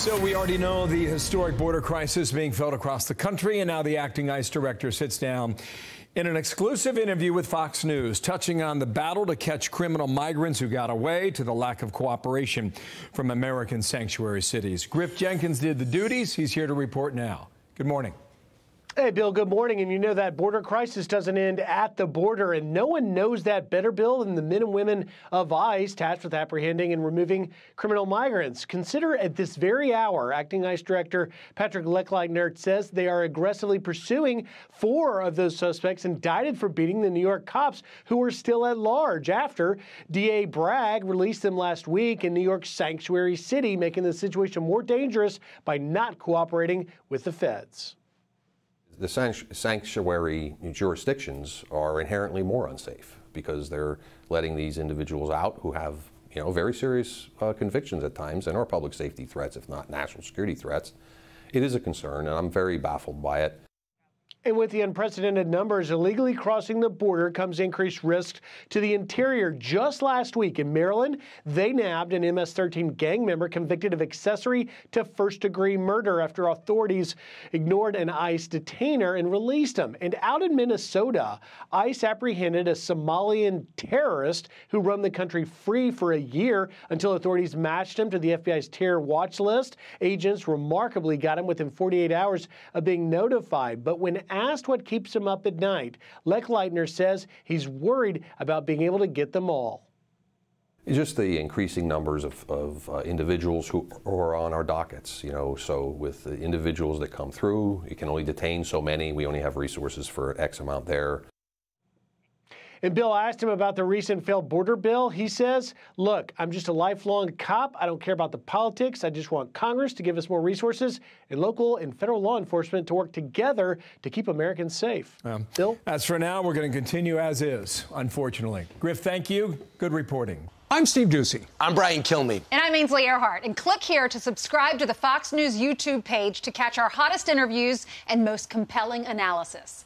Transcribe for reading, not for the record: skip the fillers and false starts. So we already know the historic border crisis being felt across the country, and now the acting ICE director sits down in an exclusive interview with Fox News, touching on the battle to catch criminal migrants who got away, to the lack of cooperation from American sanctuary cities. Griff Jenkins did the duties. He's here to report now. Good morning. Hey, Bill, good morning. And you know that border crisis doesn't end at the border, and no one knows that better, Bill, than the men and women of ICE tasked with apprehending and removing criminal migrants. Consider at this very hour, acting ICE Director Patrick Lechleitner says they are aggressively pursuing 4 of those suspects indicted for beating the New York cops who are still at large after D.A. Bragg released them last week in New York's sanctuary city, making the situation more dangerous by not cooperating with the feds. The sanctuary jurisdictions are inherently more unsafe because they're letting these individuals out who have, you know, very serious convictions at times and are public safety threats, if not national security threats. It is a concern, and I'm very baffled by it. And with the unprecedented numbers illegally crossing the border comes increased risk to the interior. Just last week in Maryland, they nabbed an MS-13 gang member convicted of accessory to first-degree murder after authorities ignored an ICE detainer and released him. And out in Minnesota, ICE apprehended a Somalian terrorist who roamed the country free for a year until authorities matched him to the FBI's terror watch list. Agents remarkably got him within 48 hours of being notified. But when asked what keeps him up at night, Lechleitner says he's worried about being able to get them all. Just the increasing numbers of individuals who are on our dockets, you know, so with the individuals that come through, you can only detain so many. We only have resources for X amount there. And Bill, I asked him about the recent failed border bill. He says, look, I'm just a lifelong cop. I don't care about the politics. I just want Congress to give us more resources and local and federal law enforcement to work together to keep Americans safe. Bill? As for now, we're going to continue as is, unfortunately. Griff, thank you. Good reporting. I'm Steve Ducey. I'm Brian Kilmeade. And I'm Ainsley Earhart. And click here to subscribe to the Fox News YouTube page to catch our hottest interviews and most compelling analysis.